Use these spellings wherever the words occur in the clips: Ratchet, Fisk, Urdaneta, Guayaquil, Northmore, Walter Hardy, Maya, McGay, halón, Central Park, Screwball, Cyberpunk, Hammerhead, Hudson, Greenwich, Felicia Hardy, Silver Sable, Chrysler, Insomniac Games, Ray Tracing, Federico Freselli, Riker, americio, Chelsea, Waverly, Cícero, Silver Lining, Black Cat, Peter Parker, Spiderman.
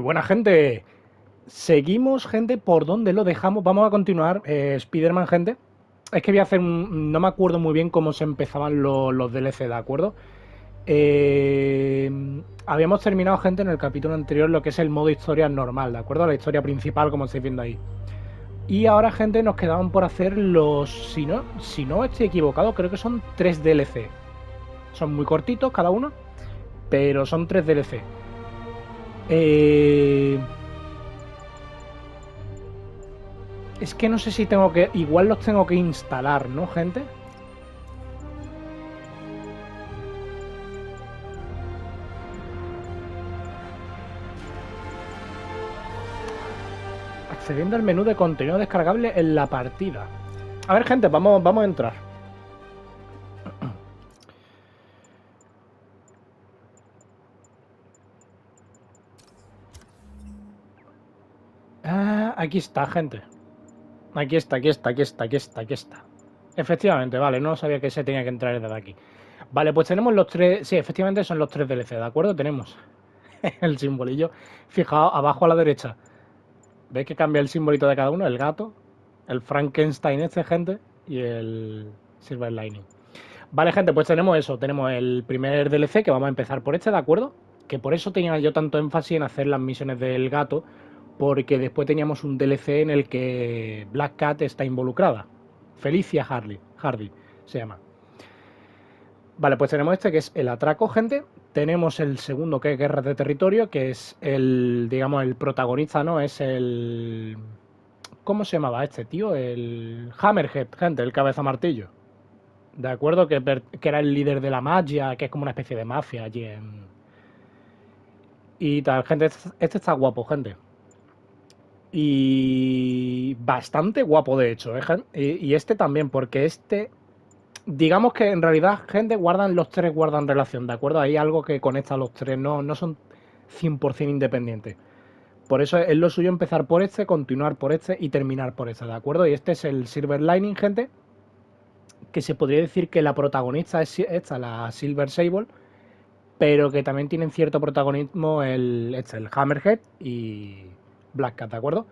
Muy buena, gente. Seguimos, gente, por donde lo dejamos. Vamos a continuar, Spiderman, gente. Es que voy a hacer un... No me acuerdo muy bien cómo se empezaban los DLC, ¿de acuerdo? Habíamos terminado, gente, en el capítulo anterior lo que es el modo historia normal, ¿de acuerdo? La historia principal, como estáis viendo ahí. Y ahora, gente, nos quedaban por hacer los... Si no estoy equivocado, creo que son 3 DLC. Son muy cortitos cada uno, pero son 3 DLC. Es que no sé si tengo que... Igual los tengo que instalar, ¿no, gente? Accediendo al menú de contenido descargable en la partida. A ver, gente, vamos a entrar. Ah, aquí está, gente. Aquí está. Efectivamente, vale, no sabía que se tenía que entrar desde aquí. Vale, pues tenemos los 3... Sí, efectivamente son los 3 DLC, ¿de acuerdo? Tenemos el simbolillo. Fijaos, abajo a la derecha. ¿Veis que cambia el simbolito de cada uno? El gato, el Frankenstein este, gente, y el Silver Lining. Vale, gente, pues tenemos eso. Tenemos el primer DLC, que vamos a empezar por este, ¿de acuerdo? Que por eso tenía yo tanto énfasis en hacer las misiones del gato, porque después teníamos un DLC en el que Black Cat está involucrada. Felicia Hardy se llama. Vale, pues tenemos este que es el atraco, gente. Tenemos el segundo que es guerra de territorio, que es el, digamos, el protagonista, ¿no? Es el... ¿Cómo se llamaba este tío? El Hammerhead, gente, el cabeza martillo. ¿De acuerdo? Que era el líder de la magia, que es como una especie de mafia allí en... Y tal, gente, este está guapo, gente. Y bastante guapo, de hecho, ¿eh? Y este también, porque este... Digamos que en realidad, gente, los tres guardan relación, ¿de acuerdo? Hay algo que conecta a los tres, no son 100% independientes. Por eso es lo suyo empezar por este, continuar por este y terminar por este, ¿de acuerdo? Y este es el Silver Lining, gente, que se podría decir que la protagonista es esta, la Silver Sable, pero que también tienen cierto protagonismo el Hammerhead y... Black Cat, ¿de acuerdo?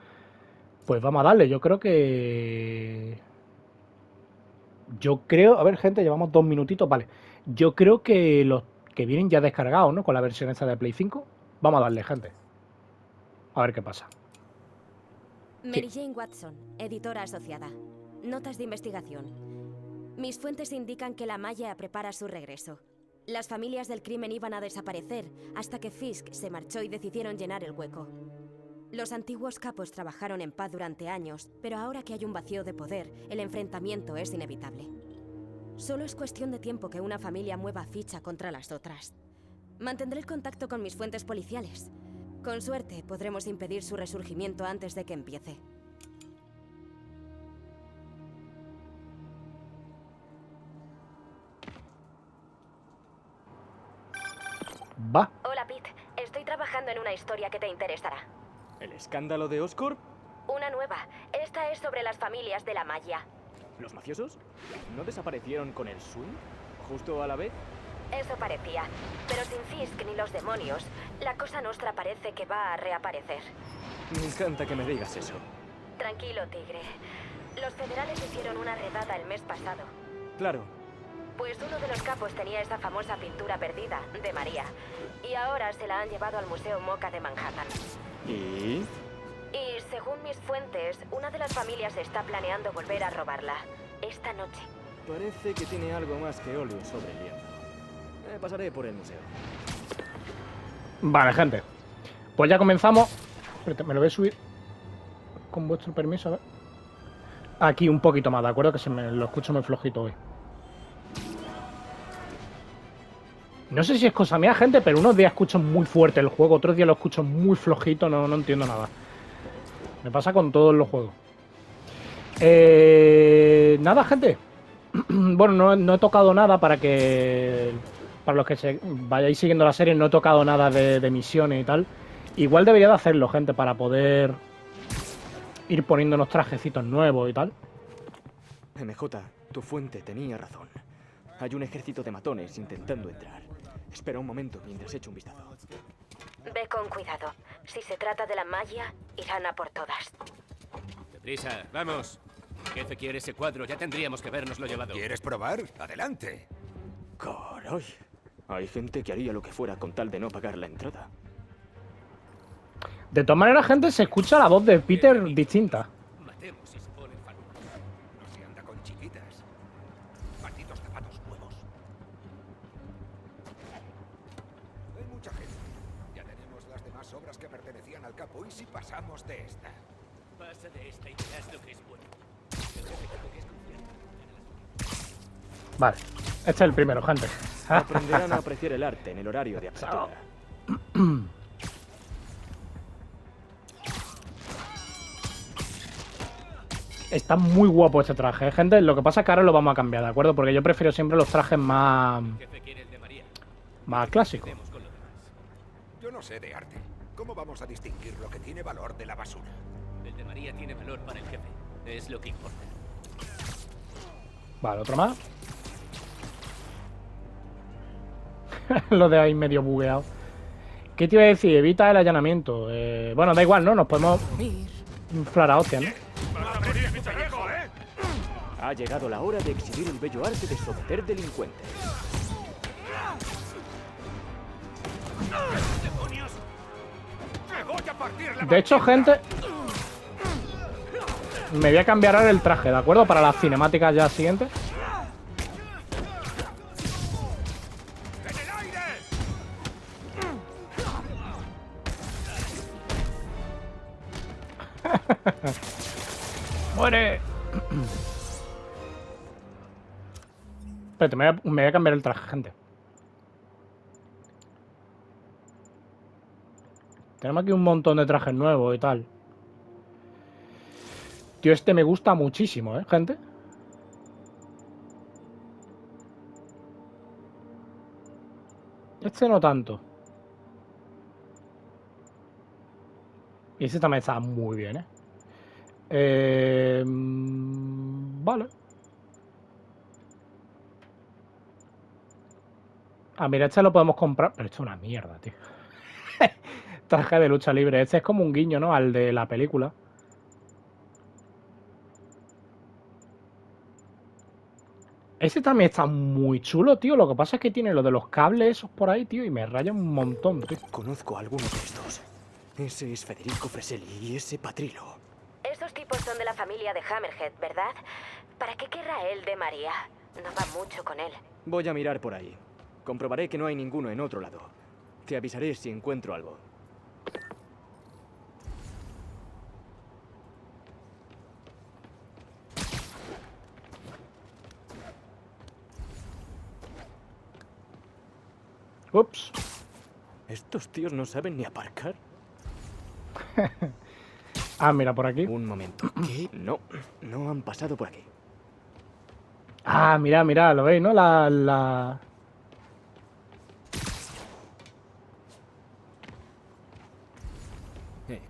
Pues vamos a darle, yo creo, a ver, gente, llevamos 2 minutitos, vale. Yo creo que los que vienen ya descargados, ¿no? Con la versión esta de Play 5. Vamos a darle, gente. A ver qué pasa. Mary Jane Watson, editora asociada. Notas de investigación. Mis fuentes indican que la Maya prepara su regreso. Las familias del crimen iban a desaparecer hasta que Fisk se marchó y decidieron llenar el hueco. Los antiguos capos trabajaron en paz durante años, pero ahora que hay un vacío de poder, el enfrentamiento es inevitable. Solo es cuestión de tiempo que una familia mueva ficha contra las otras. Mantendré el contacto con mis fuentes policiales. Con suerte, podremos impedir su resurgimiento antes de que empiece. Va. Hola, Pete. Estoy trabajando en una historia que te interesará. ¿El escándalo de Oscorp? Una nueva. Esta es sobre las familias de la Maya. ¿Los mafiosos? ¿No desaparecieron con el swing? ¿Justo a la vez? Eso parecía. Pero sin Fisk ni los demonios, la cosa nuestra parece que va a reaparecer. Me encanta que me digas eso. Tranquilo, tigre. Los federales hicieron una redada el mes pasado. Claro. Pues uno de los capos tenía esa famosa pintura perdida, de María. Y ahora se la han llevado al Museo Moca de Manhattan. Y según mis fuentes, una de las familias está planeando volver a robarla esta noche. Parece que tiene algo más que óleo sobre el hierro. Pasaré por el museo. Vale, gente. Pues ya comenzamos. Espérate, me lo voy a subir. Con vuestro permiso, a ver. Aquí un poquito más, ¿de acuerdo? Que se me lo escucho muy flojito hoy. No sé si es cosa mía, gente, pero unos días escucho muy fuerte el juego, otros días lo escucho muy flojito, no entiendo nada. Me pasa con todos los juegos. Nada, gente. Bueno, no he tocado nada para los que vayáis siguiendo la serie, no he tocado nada de misiones y tal. Igual debería de hacerlo, gente, para poder ir poniéndonos trajecitos nuevos y tal. MJ, tu fuente tenía razón. Hay un ejército de matones intentando entrar. Espera un momento mientras echo un vistazo. Ve con cuidado. Si se trata de la Maya, irán a por todas. ¡Deprisa! ¡Vamos! El jefe quiere ese cuadro. Ya tendríamos que habernoslo llevado. ¿Quieres probar? ¡Adelante! ¡Caray! Hay gente que haría lo que fuera con tal de no pagar la entrada. De todas maneras, gente, se escucha la voz de Peter distinta. Matemos y se ponen falucos. No se anda con chiquitas. Malditos zapatos nuevos. Hay mucha gente. Ya tenemos las demás obras que pertenecían al capo. ¿Y si pasamos de esta? Pasa de esta y haz lo que es bueno. Vale. Este es el primero, gente. Aprenderán a apreciar el arte en el horario de apertura. Está muy guapo este traje, ¿eh, gente? Lo que pasa es que ahora lo vamos a cambiar, ¿de acuerdo? Porque yo prefiero siempre los trajes más... más clásicos. Yo no sé de arte. ¿Cómo vamos a distinguir lo que tiene valor de la basura? El de María tiene valor para el jefe. Es lo que importa. Vale, otro más. Lo de ahí medio bugueado. ¿Qué te iba a decir? Evita el allanamiento. Bueno, da igual, ¿no? Nos podemos inflar a hostia, ¿no? Ha llegado la hora de exhibir el bello arte de someter delincuentes. De hecho, gente, me voy a cambiar ahora el traje, ¿de acuerdo? Para las cinemáticas ya siguientes. ¡Muere! Espérate, me voy a cambiar el traje, gente. Tenemos aquí un montón de trajes nuevos y tal. Tío, este me gusta muchísimo, ¿eh, gente? Este no tanto. Y este también está muy bien, ¿eh? Vale. Ah, mira, este lo podemos comprar. Pero esto es una mierda, tío. Traje de lucha libre. Este es como un guiño, ¿no? Al de la película. Ese también está muy chulo, tío. Lo que pasa es que tiene lo de los cables esos por ahí, tío. Y me raya un montón, tío. Conozco a alguno de estos. Ese es Federico Freselli y ese Patrilo. Esos tipos son de la familia de Hammerhead, ¿verdad? ¿Para qué querrá él de María? No va mucho con él. Voy a mirar por ahí. Comprobaré que no hay ninguno en otro lado. Te avisaré si encuentro algo. Ups. Estos tíos no saben ni aparcar. Ah, mira, por aquí. Un momento. ¿Qué? No, no han pasado por aquí. Ah, mira, mira, lo veis, ¿no?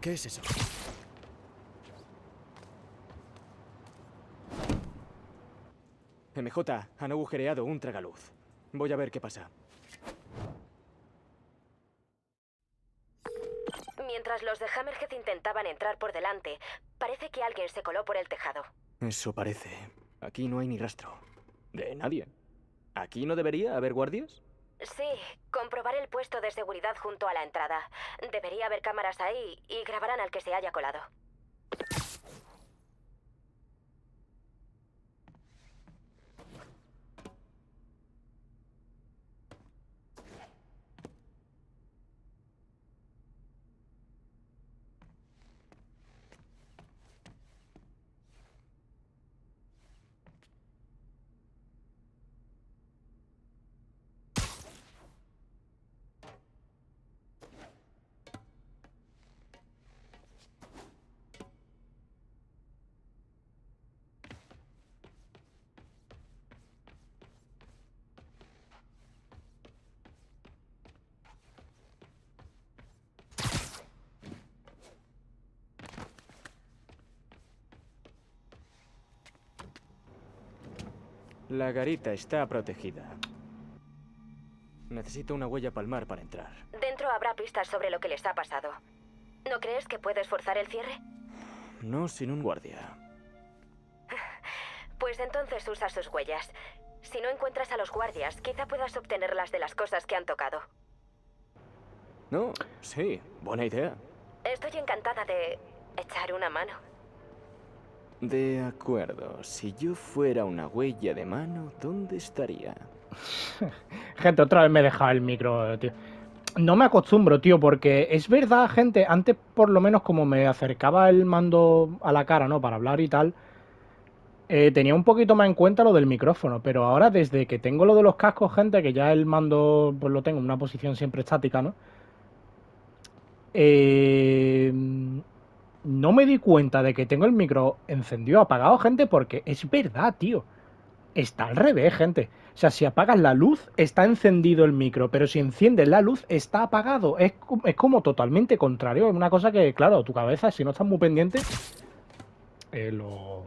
¿Qué es eso? MJ, han agujereado un tragaluz. Voy a ver qué pasa. Mientras los de Hammerhead intentaban entrar por delante, parece que alguien se coló por el tejado. Eso parece. Aquí no hay ni rastro. De nadie. ¿Aquí no debería haber guardias? Sí, comprobaré el puesto de seguridad junto a la entrada. Debería haber cámaras ahí y grabarán al que se haya colado. La garita está protegida. Necesito una huella palmar para entrar. Dentro habrá pistas sobre lo que les ha pasado. ¿No crees que puedes forzar el cierre? No, sin un guardia. Pues entonces usa sus huellas. Si no encuentras a los guardias, quizá puedas obtenerlas de las cosas que han tocado. No, sí, buena idea. Estoy encantada de echar una mano. De acuerdo, si yo fuera una huella de mano, ¿dónde estaría? Gente, otra vez me he dejado el micro, tío. No me acostumbro, tío, porque es verdad, gente, antes por lo menos como me acercaba el mando a la cara, ¿no? Para hablar y tal, tenía un poquito más en cuenta lo del micrófono, pero ahora desde que tengo lo de los cascos, gente, que ya el mando pues lo tengo en una posición siempre estática, ¿no? No me di cuenta de que tengo el micro encendido, apagado, gente, porque es verdad, tío. Está al revés, gente. O sea, si apagas la luz, está encendido el micro, pero si enciendes la luz, está apagado. Es como totalmente contrario. Es una cosa que, claro, tu cabeza, si no estás muy pendiente, lo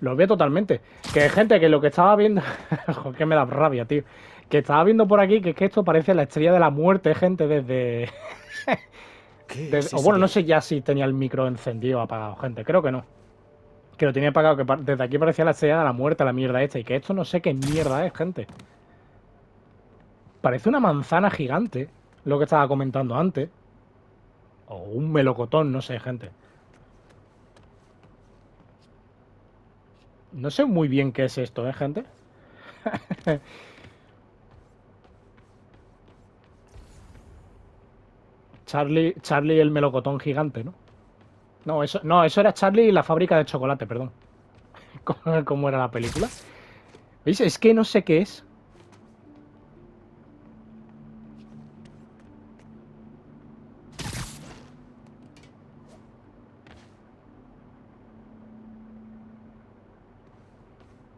ve totalmente. Que, gente, que lo que estaba viendo... Joder, que me da rabia, tío. Que estaba viendo por aquí, que es que esto parece la estrella de la muerte, gente, desde... O bueno, no sé ya si tenía el micro encendido o apagado, gente. Creo que no. Que lo tenía apagado, que desde aquí parecía la estrella de la muerte, la mierda esta. Y que esto no sé qué mierda es, gente. Parece una manzana gigante, lo que estaba comentando antes. O un melocotón, no sé, gente. No sé muy bien qué es esto, ¿eh, gente? Charlie el melocotón gigante, ¿no? No, eso era Charlie y la fábrica de chocolate, perdón. ¿Cómo era la película? ¿Veis? Es que no sé qué es.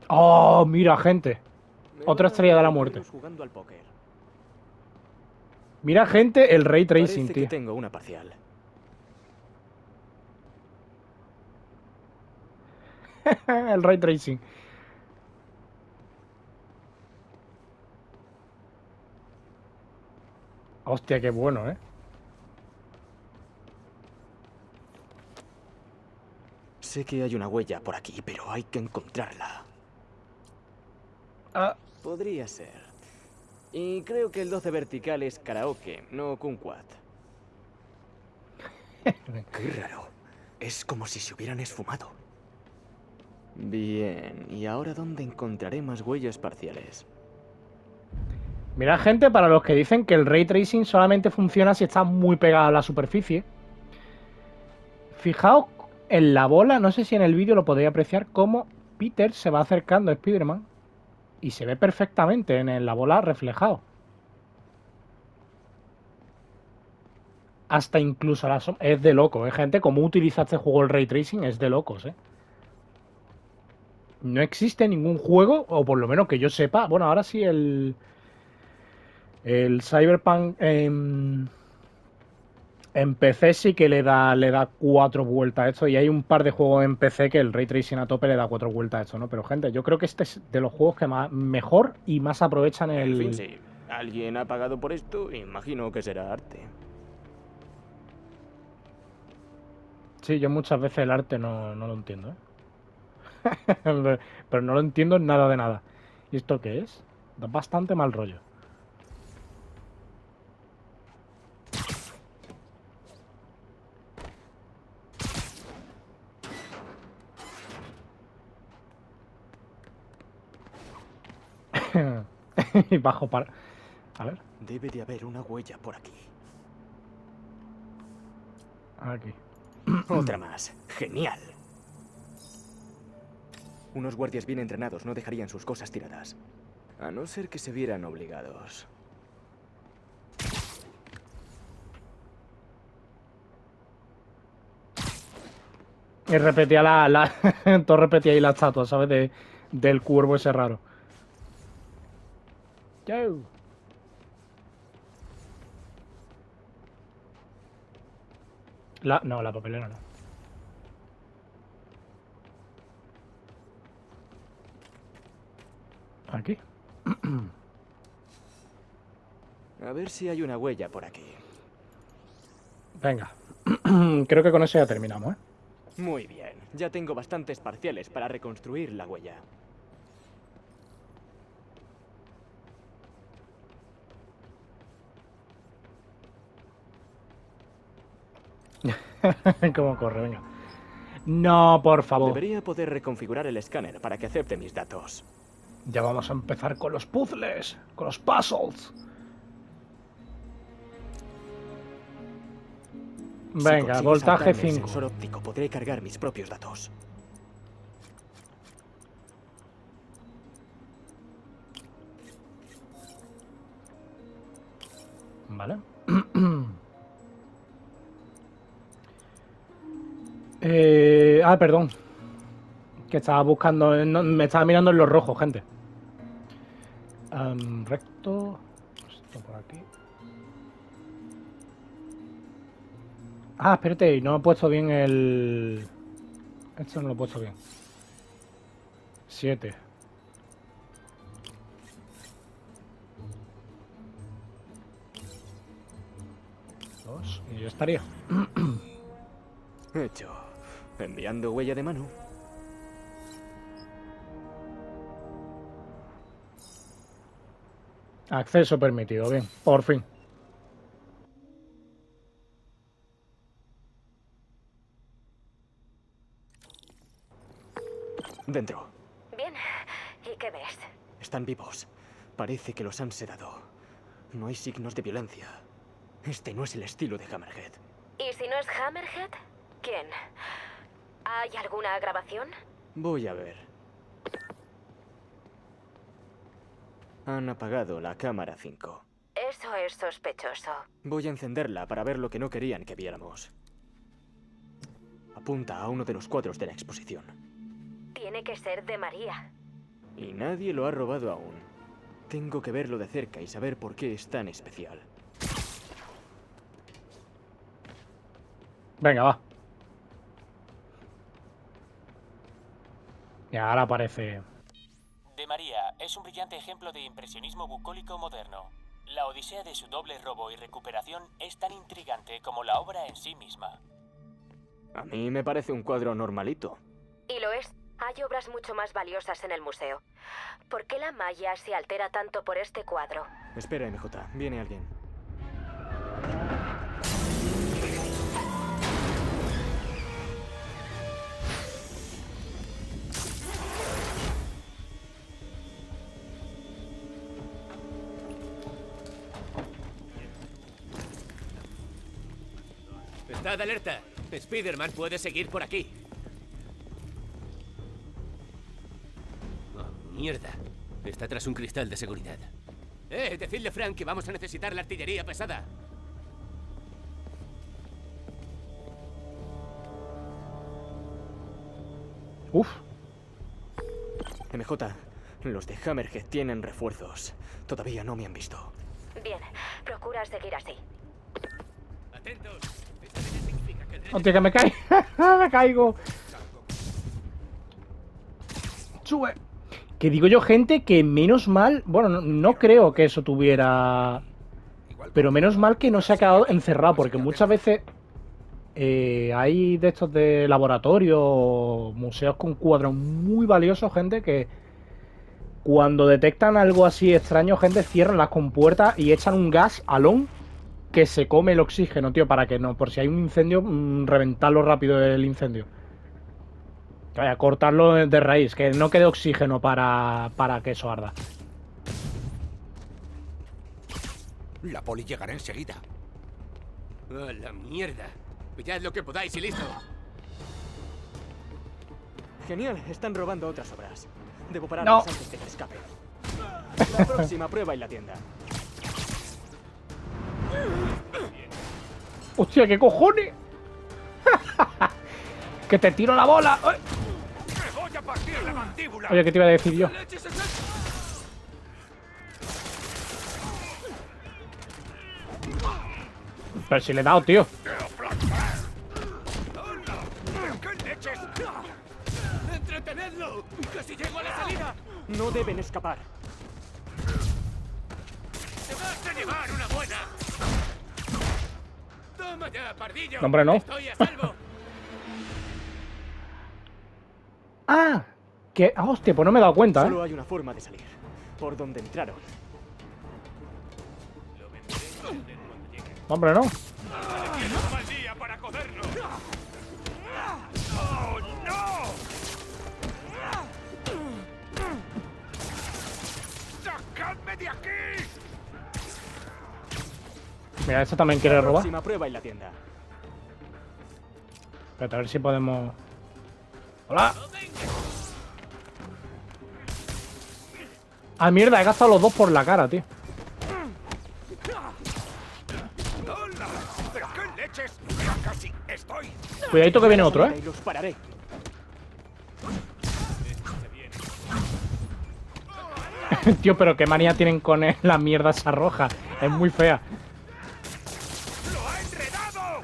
¡Oh, mira, gente! Otra estrella de la muerte. Mira, gente, el Ray Tracing, tío. Tengo una parcial. El Ray Tracing. Hostia, qué bueno, ¿eh? Sé que hay una huella por aquí, pero hay que encontrarla. Ah. Podría ser. Y creo que el 12 vertical es karaoke, no kumquat. Qué raro. Es como si se hubieran esfumado. Bien, ¿y ahora dónde encontraré más huellas parciales? Mira, gente, para los que dicen que el Ray Tracing solamente funciona si está muy pegado a la superficie. Fijaos en la bola, no sé si en el vídeo lo podéis apreciar, cómo Peter se va acercando a Spiderman. Y se ve perfectamente en la bola reflejado. Hasta incluso la sombra. Es de locos, ¿eh, gente? Como utiliza este juego el Ray Tracing es de locos, ¿eh? No existe ningún juego, o por lo menos que yo sepa. Bueno, ahora sí el Cyberpunk en PC sí que le da 4 vueltas a esto. Y hay un par de juegos en PC que el Ray Tracing a tope le da 4 vueltas a esto, ¿no? Pero, gente, yo creo que este es de los juegos que más, mejor y más aprovechan el... En fin, sí. Alguien ha pagado por esto, imagino que será arte. Sí, yo muchas veces el arte no lo entiendo, ¿eh? Pero no lo entiendo nada de nada. ¿Y esto qué es? Da bastante mal rollo. Y bajo para... A ver. Debe de haber una huella por aquí. Aquí. Otra más. Genial. Unos guardias bien entrenados no dejarían sus cosas tiradas. A no ser que se vieran obligados. Y repetía todo repetía ahí la estatua, ¿sabes? Del cuervo ese raro. Yo. No, la papelera no. Aquí. A ver si hay una huella por aquí. Venga. Creo que con eso ya terminamos, ¿eh? Muy bien, ya tengo bastantes parciales para reconstruir la huella. ¿Cómo corre, venga? No, por favor. Debería poder reconfigurar el escáner para que acepte mis datos. Ya vamos a empezar con los puzzles, con los puzzles. Venga, si voltaje 5. El sensor óptico, podré cargar mis propios datos. Vale. Perdón. Que estaba buscando... No, me estaba mirando en los rojos, gente. Recto... Esto por aquí... Ah, espérate, no he puesto bien el... Esto no lo he puesto bien. 7. Dos, y ya estaría. Hecho. Enviando huella de mano. Acceso permitido, bien, por fin. Dentro. Bien, ¿y qué ves? Están vivos. Parece que los han sedado. No hay signos de violencia. Este no es el estilo de Hammerhead. ¿Y si no es Hammerhead? ¿Quién? ¿Hay alguna grabación? Voy a ver. Han apagado la cámara 5. Eso es sospechoso. Voy a encenderla para ver lo que no querían que viéramos. Apunta a uno de los cuadros de la exposición. Tiene que ser de María. Y nadie lo ha robado aún. Tengo que verlo de cerca y saber por qué es tan especial. Venga, va. Y ahora aparece... De María es un brillante ejemplo de impresionismo bucólico moderno. La odisea de su doble robo y recuperación es tan intrigante como la obra en sí misma. A mí me parece un cuadro normalito. Y lo es. Hay obras mucho más valiosas en el museo. ¿Por qué la Maya se altera tanto por este cuadro? Espera, MJ. Viene alguien. ¡Estad alerta! Spiderman puede seguir por aquí. Mierda. Está tras un cristal de seguridad. Decidle, Frank, que vamos a necesitar la artillería pesada. Uf. MJ, los de Hammerhead tienen refuerzos. Todavía no me han visto. Bien, procura seguir así. Atentos. Esta vez significa que el tren... ¡Hostia, que me cae! ¡Me caigo! ¡Sube! Que digo yo, gente, que menos mal... Bueno, no creo que eso tuviera... Pero menos mal que no se ha quedado encerrado, porque muchas veces hay de estos de laboratorio, museos con cuadros muy valiosos, gente, que cuando detectan algo así extraño, gente, cierran las compuertas y echan un gas halón que se come el oxígeno, tío, para que no, por si hay un incendio, reventarlo rápido el incendio. Vaya, cortarlo de raíz, que no quede oxígeno para que eso arda. La poli llegará enseguida. ¡A la mierda! Pillad lo que podáis y listo. Genial, están robando otras obras. Debo pararnos antes de que escape. La próxima prueba en la tienda. ¡Hostia, qué cojones! ¡Que te tiro la bola! ¡Ay! Oye, ¿qué te iba a decir yo? Pero si le he dado, tío. No deben escapar. Toma ya, pardillo. No, hombre, no. Estoy a salvo. Ah, que hostia, pues no me he dado cuenta, Solo hay una forma de salir, por donde entraron. Hombre, no. ¡Sacadme de aquí! Mira, esta también quiere robar. Próxima prueba en la tienda. Espérate, a ver si podemos. ¡Hola! Ah, mierda, he gastado los dos por la cara, tío. Cuidadito que viene otro, ¿eh? Los pararé. Tío, pero qué manía tienen con la mierda esa roja. Es muy fea. ¡Lo ha enredado!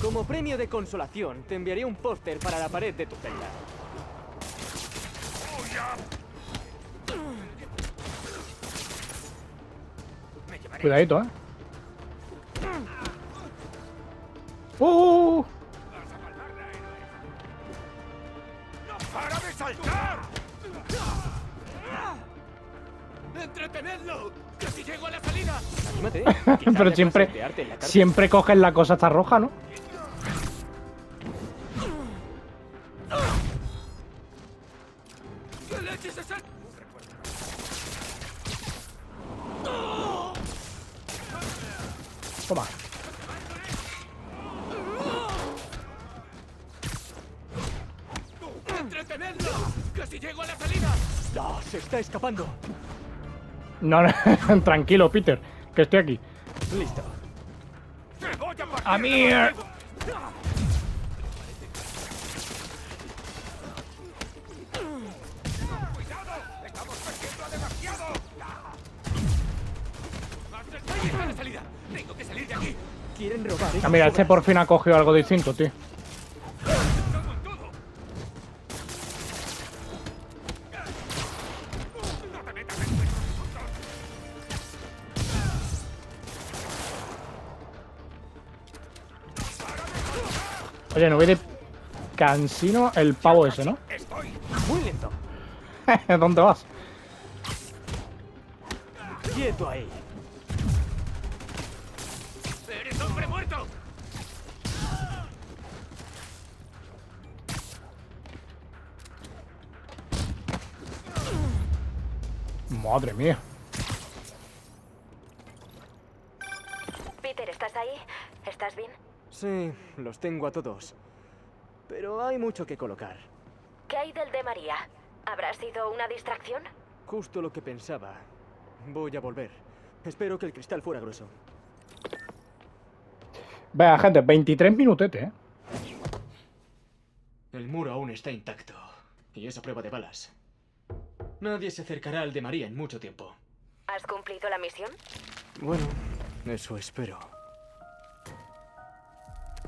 Como premio de consolación, te enviaré un póster para la pared de tu celda. Cuidadito, ¿eh? ¡No para de saltar! ¡Entretenedlo! ¡Casi llego a la salida! Pero siempre cogen la cosa esta roja, ¿no? Toma. ¡Entretenedlo! ¡Casi llego a la salida! ¡No, se está escapando! No, no, tranquilo, Peter, que estoy aquí. Listo. ¡A mí! Ah, mira, este por fin ha cogido algo distinto, tío. Oye, no voy de cansino el pavo ese, ¿no? Estoy muy lento. ¿Dónde vas? Quieto ahí. ¡Eres hombre muerto! Madre mía. Peter, ¿estás ahí? ¿Estás bien? Sí, los tengo a todos. Pero hay mucho que colocar. ¿Qué hay del de María? ¿Habrá sido una distracción? Justo lo que pensaba. Voy a volver. Espero que el cristal fuera grueso. Vaya, gente, 23 minutete, ¿eh? El muro aún está intacto. Y es a prueba de balas. Nadie se acercará al de María en mucho tiempo. ¿Has cumplido la misión? Bueno, eso espero.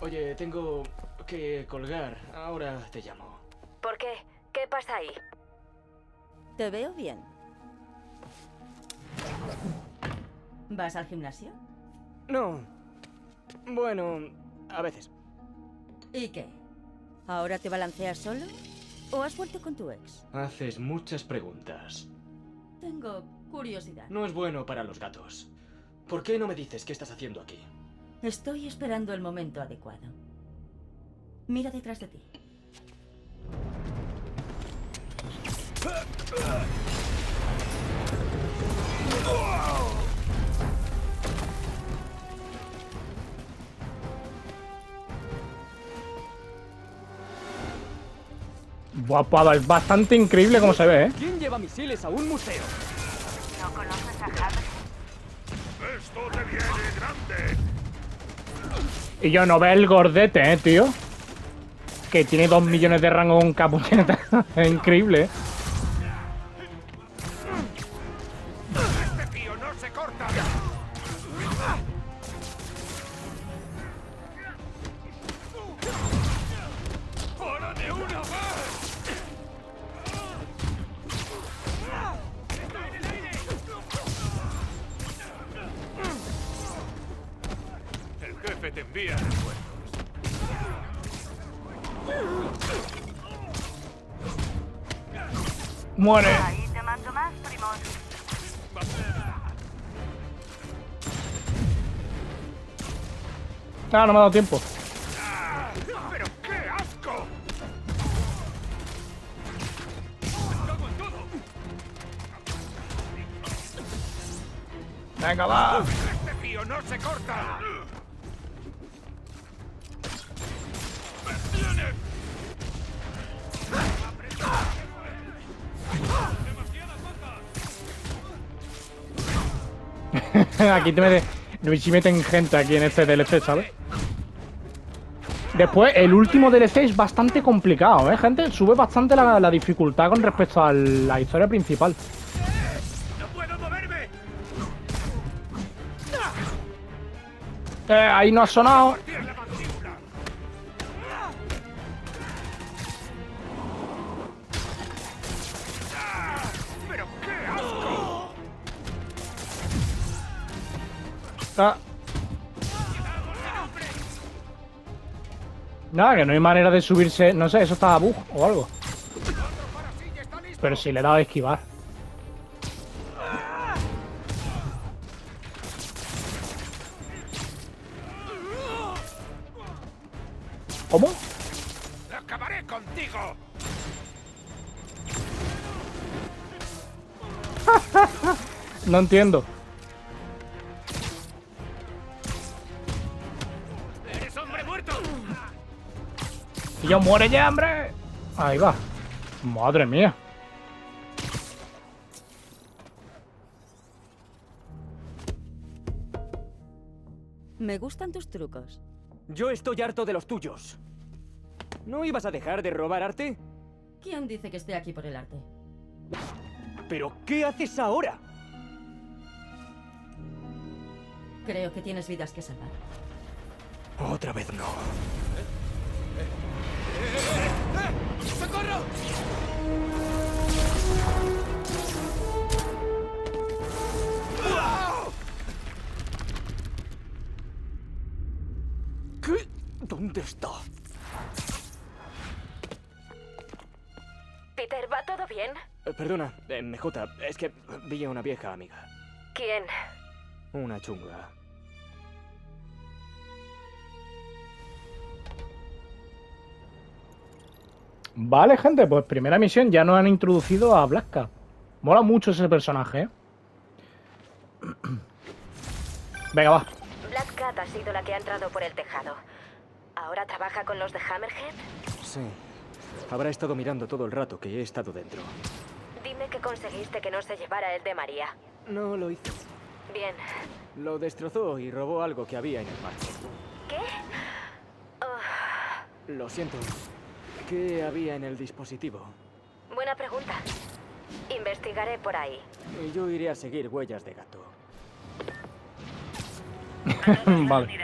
Oye, tengo que colgar. Ahora te llamo. ¿Por qué? ¿Qué pasa ahí? Te veo bien. ¿Vas al gimnasio? No. Bueno, a veces. ¿Y qué? ¿Ahora te balanceas solo? ¿O has vuelto con tu ex? Haces muchas preguntas. Tengo curiosidad. No es bueno para los gatos. ¿Por qué no me dices qué estás haciendo aquí? Estoy esperando el momento adecuado. Mira detrás de ti. Guapada, es bastante increíble como se ve, ¿eh? ¿Quién lleva misiles a un museo? ¿No conoces a Hammerhead? Esto te viene grande. Y yo no veo el gordete, tío. Que tiene 2 millones de rango con capucheta. Es increíble, Este tío no se corta. ¡Para de una vez! jefe te envía recuerdos. Muere. Ahí te mando más, primos. Ah, no me ha dado tiempo. ¡Pero qué asco! Venga, va. Este tío no se corta. Aquí te meten gente aquí en este DLC, ¿sabes? Después, el último DLC es bastante complicado, ¿eh, gente? Sube bastante la dificultad con respecto a la historia principal. ¡No puedo moverme! Ahí no ha sonado. Nada, que no hay manera de subirse. No sé, eso está a bug o algo. Pero si le he dado a esquivar. ¿Cómo? ¡Acabaré contigo! No entiendo. ¡Yo muere ya, hombre! Ahí va. ¡Madre mía! Me gustan tus trucos. Yo estoy harto de los tuyos. ¿No ibas a dejar de robar arte? ¿Quién dice que estoy aquí por el arte? ¿Pero qué haces ahora? Creo que tienes vidas que salvar. Otra vez no. ¡Socorro! ¿Qué? ¿Dónde está? Peter, ¿va todo bien? Perdona, MJ, es que vi a una vieja amiga. ¿Quién? Una chunga. Vale, gente, pues primera misión. Ya nos han introducido a Black Cat. Mola mucho ese personaje, ¿eh? Venga, va. Black Cat ha sido la que ha entrado por el tejado. ¿Ahora trabaja con los de Hammerhead? Sí. Habrá estado mirando todo el rato que he estado dentro. Dime que conseguiste que no se llevara el de María. No lo hizo. Bien. Lo destrozó y robó algo que había en el parque. ¿Qué? Oh. Lo siento. ¿Qué había en el dispositivo? Buena pregunta. Investigaré por ahí. Y yo iré a seguir huellas de gato. Vale.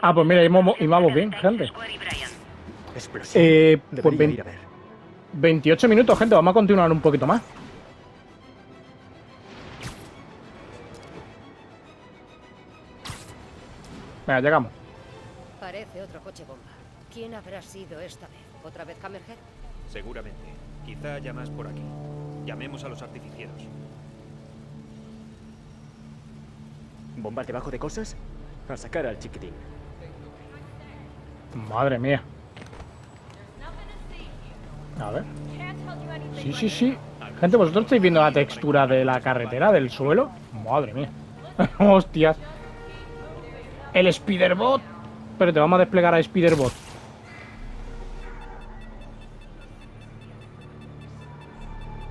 Ah, pues mira, y vamos bien, gente. Pues 28 minutos, gente. Vamos a continuar un poquito más. Venga, llegamos. Parece otro coche bomba. ¿Quién habrá sido esta vez? ¿Otra vez Hammerhead? Seguramente. Quizá haya más por aquí. Llamemos a los artificieros. ¿Bombas debajo de cosas? A sacar al chiquitín. Madre mía. A ver. Sí, sí, sí. Gente, ¿vosotros estáis viendo la textura de la carretera, del suelo? Madre mía. Hostias. El Spiderbot. Pero te vamos a desplegar a Spiderbot.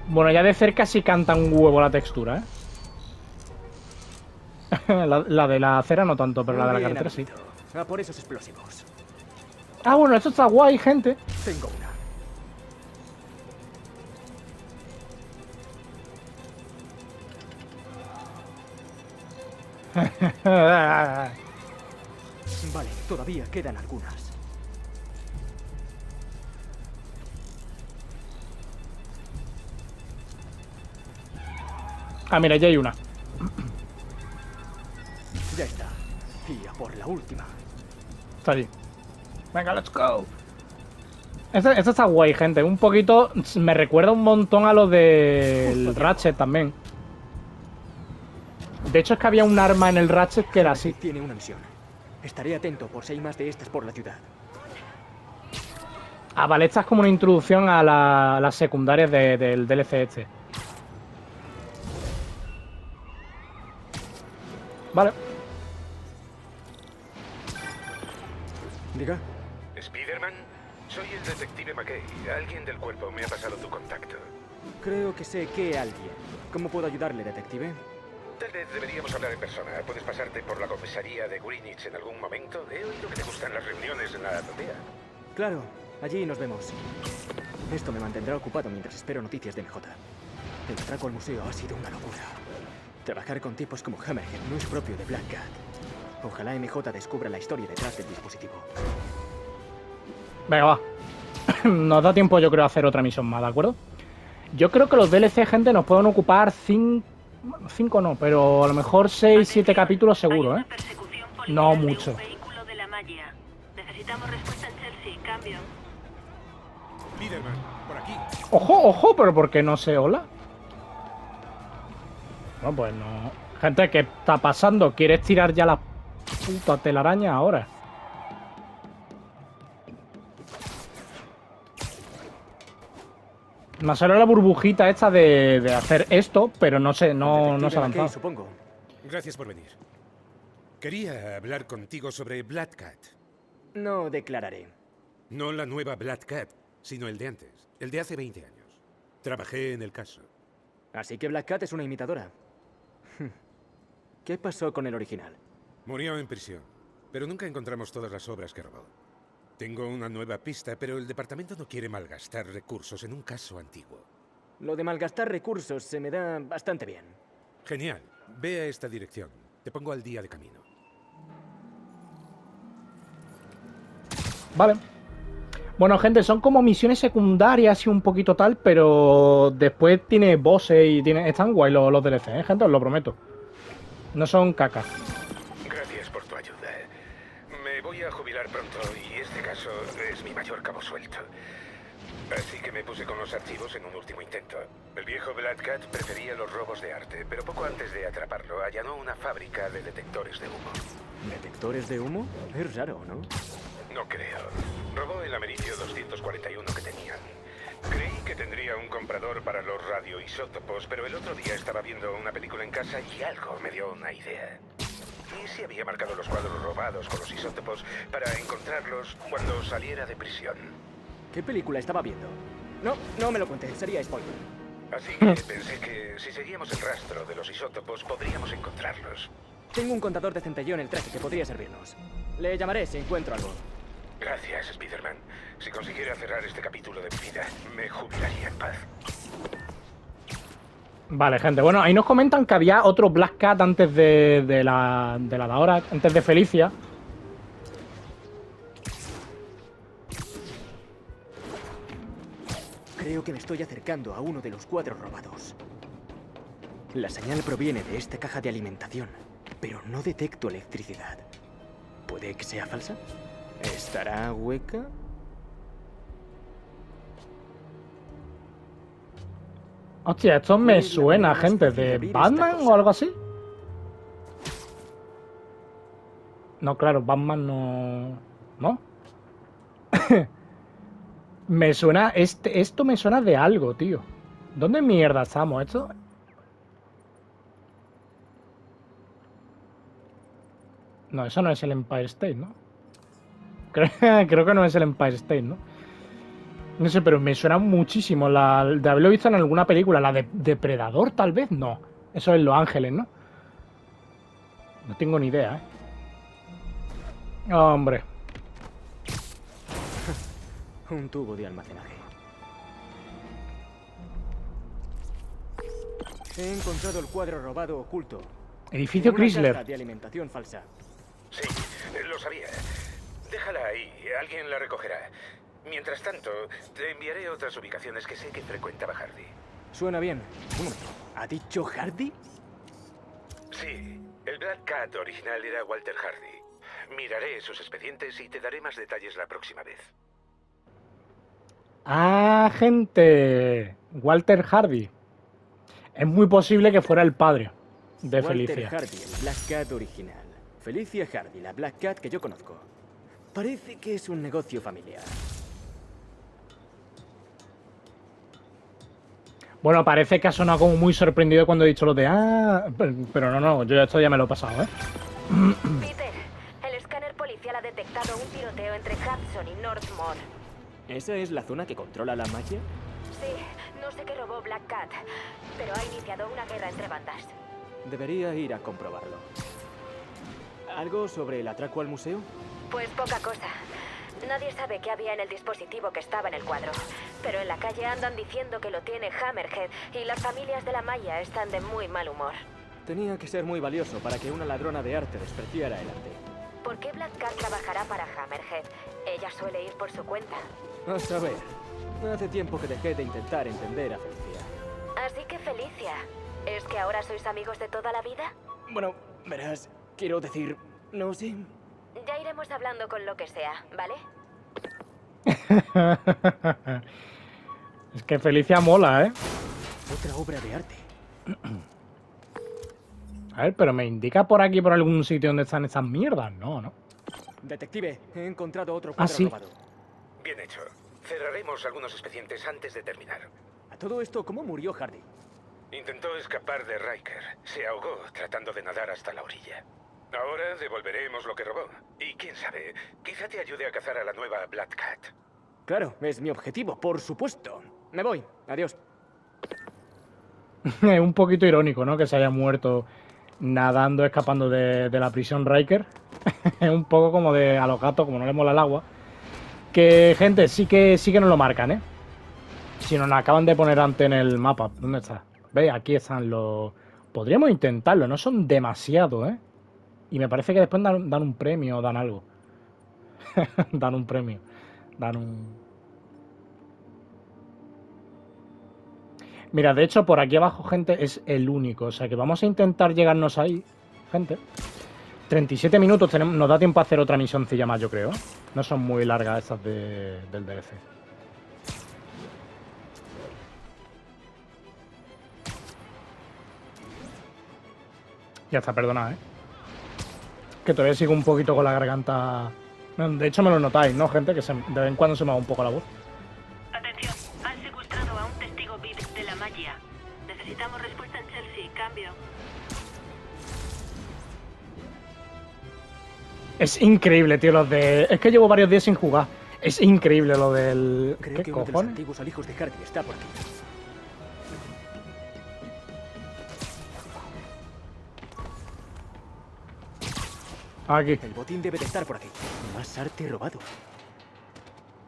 Bueno, ya de cerca sí canta un huevo la textura, ¿eh? la de la acera no tanto, pero la de la carretera sí. Ah, por esos explosivos. Ah, bueno, esto está guay, gente. Tengo una. Vale, todavía quedan algunas. Ah, mira, ya hay una. Ya está. Y a por la última. Está allí. Venga, let's go. Este está guay, gente. Un poquito... Me recuerda un montón a lo del Ratchet también. De hecho, es que había un arma en el Ratchet que era así. Tiene una misión. Estaré atento por si hay más de estas por la ciudad. Ah, vale. Esta es como una introducción a las secundarias del DLC este. Vale. Diga. Spiderman, soy el detective McGay. Alguien del cuerpo me ha pasado tu contacto. Creo que sé que alguien. ¿Cómo puedo ayudarle, detective? Tal vez deberíamos hablar en persona. ¿Puedes pasarte por la comisaría de Greenwich en algún momento? He oído que te gustan las reuniones en la azotea. Claro, allí nos vemos. Esto me mantendrá ocupado mientras espero noticias de MJ. El atraco al museo ha sido una locura. Trabajar con tipos como Hammerhead no es propio de Black Cat. Ojalá MJ descubra la historia detrás del dispositivo. Venga, va. Nos da tiempo, yo creo, a hacer otra misión más, ¿de acuerdo? Yo creo que los DLC, gente, nos pueden ocupar 5 no, pero a lo mejor 6, 7 capítulos seguro, ¿eh? No mucho. ¡Ojo, ojo! Pero ¿por qué no se hola? No, pues no. Gente, ¿qué está pasando? ¿Quieres tirar ya la puta telaraña ahora? Me salió la burbujita esta de hacer esto, pero no sé, no se ha lanzado. Supongo. Gracias por venir. Quería hablar contigo sobre Black Cat. No declararé. No la nueva Black Cat, sino el de antes, el de hace 20 años. Trabajé en el caso. Así que Black Cat es una imitadora. ¿Qué pasó con el original? Murió en prisión, pero nunca encontramos todas las obras que robó. Tengo una nueva pista, pero el departamento no quiere malgastar recursos en un caso antiguo. Lo de malgastar recursos se me da bastante bien. Genial. Ve a esta dirección. Te pongo al día de camino. Vale. Bueno, gente, son como misiones secundarias y un poquito tal, pero después tiene bosses y tiene... Están guay los DLC, ¿eh, gente? Os lo prometo. No son caca. Gracias por tu ayuda. Me voy a jubilar pronto y este caso es mi mayor cabo suelto. Así que me puse con los archivos en un último intento. El viejo Black Cat prefería los robos de arte, pero poco antes de atraparlo allanó una fábrica de detectores de humo. ¿Detectores de humo? Es raro, ¿no? No creo. Robó el americio 241 que tenían. Creí que tendría un comprador para los radioisótopos, pero el otro día estaba viendo una película en casa y algo me dio una idea. Y se había marcado los cuadros robados con los isótopos para encontrarlos cuando saliera de prisión. ¿Qué película estaba viendo? No me lo conté, sería spoiler. Así que pensé que si seguíamos el rastro de los isótopos podríamos encontrarlos. Tengo un contador de centellón en el traje que podría servirnos. Le llamaré si encuentro algo. Gracias, Spiderman. Si consiguiera cerrar este capítulo de mi vida, me jubilaría en paz. Vale, gente. Bueno, ahí nos comentan que había otro Black Cat antes de la de ahora, antes de Felicia. Creo que me estoy acercando a uno de los cuadros robados. La señal proviene de esta caja de alimentación, pero no detecto electricidad. ¿Puede que sea falsa? ¿Estará hueca? Hostia, esto me suena, gente, de Batman o algo así. No, claro, Batman no... ¿No? Me suena... Esto me suena de algo, tío. ¿Dónde mierda estamos? Esto... No, eso no es el Empire State, ¿no? Creo que no es el Empire State, ¿no? No sé, pero me suena muchísimo de haberlo visto en alguna película. La de Depredador, tal vez, no. Eso es Los Ángeles, ¿no? No tengo ni idea, ¿eh? Hombre. Un tubo de almacenaje. He encontrado el cuadro robado oculto. Edificio Chrysler. De alimentación falsa. Sí, lo sabía. Déjala ahí, alguien la recogerá. Mientras tanto, te enviaré otras ubicaciones que sé que frecuentaba Hardy. Suena bien. ¿Ha dicho Hardy? Sí, El Black Cat original era Walter Hardy. Miraré esos expedientes y te daré más detalles la próxima vez. ¡Ah, gente! Walter Hardy. Es muy posible que fuera el padre de Felicia. Walter Hardy, el Black Cat original. Felicia Hardy, la Black Cat que yo conozco. Parece que es un negocio familiar. Bueno, parece que ha sonado como muy sorprendido cuando he dicho lo de... Ah, pero no, yo esto ya me lo he pasado, ¿eh? Peter, el escáner policial ha detectado un tiroteo entre Hudson y Northmore. ¿Esa es la zona que controla la magia? Sí, no sé qué robó Black Cat, pero ha iniciado una guerra entre bandas. Debería ir a comprobarlo. ¿Algo sobre el atraco al museo? Pues poca cosa. Nadie sabe qué había en el dispositivo que estaba en el cuadro, pero en la calle andan diciendo que lo tiene Hammerhead y las familias de la Maya están de muy mal humor. Tenía que ser muy valioso para que una ladrona de arte despreciara el arte. ¿Por qué Black Cat trabajará para Hammerhead? Ella suele ir por su cuenta. A saber, hace tiempo que dejé de intentar entender a Felicia. Así que Felicia, ¿es que ahora sois amigos de toda la vida? Bueno, verás, quiero decir, no sé. Ya iremos hablando con lo que sea, ¿vale? Es que Felicia mola, ¿eh? Otra obra de arte. A ver, pero me indica por aquí, por algún sitio donde están esas mierdas. No. Detective, he encontrado otro cuadro robado. Bien hecho. Cerraremos algunos expedientes antes de terminar. A todo esto, ¿cómo murió Hardy? Intentó escapar de Riker. Se ahogó tratando de nadar hasta la orilla. Ahora devolveremos lo que robó. Y quién sabe, quizá te ayude a cazar a la nueva Black Cat. Claro, es mi objetivo, por supuesto. Me voy, adiós. Un poquito irónico, ¿no? Que se haya muerto nadando, escapando de la prisión Riker. Es un poco como de a los gatos, como no les mola el agua. Que, gente, sí que nos lo marcan, ¿eh? Si nos acaban de poner antes en el mapa. ¿Dónde está? Veis, aquí están los... Podríamos intentarlo, no son demasiados, ¿eh? Y me parece que después dan un premio o dan algo. Dan un premio. Mira, de hecho, por aquí abajo, gente, es el único. O sea, que vamos a intentar llegarnos ahí, gente. 37 minutos tenemos, nos da tiempo a hacer otra misioncilla más, yo creo. No son muy largas estas del DLC. Ya está, perdonad, ¿eh? Que todavía sigo un poquito con la garganta... De hecho, me lo notáis, ¿no, gente? Que de vez en cuando se me va un poco la voz. Atención, han secuestrado a un testigo VIP de la magia. Necesitamos respuesta en Chelsea, cambio. Es increíble, tío, los de... Es que llevo varios días sin jugar. Es increíble lo del... Creo que uno de los antiguos alijos de Hardy está por aquí. Aquí. El botín debe de estar por aquí. Más arte robado.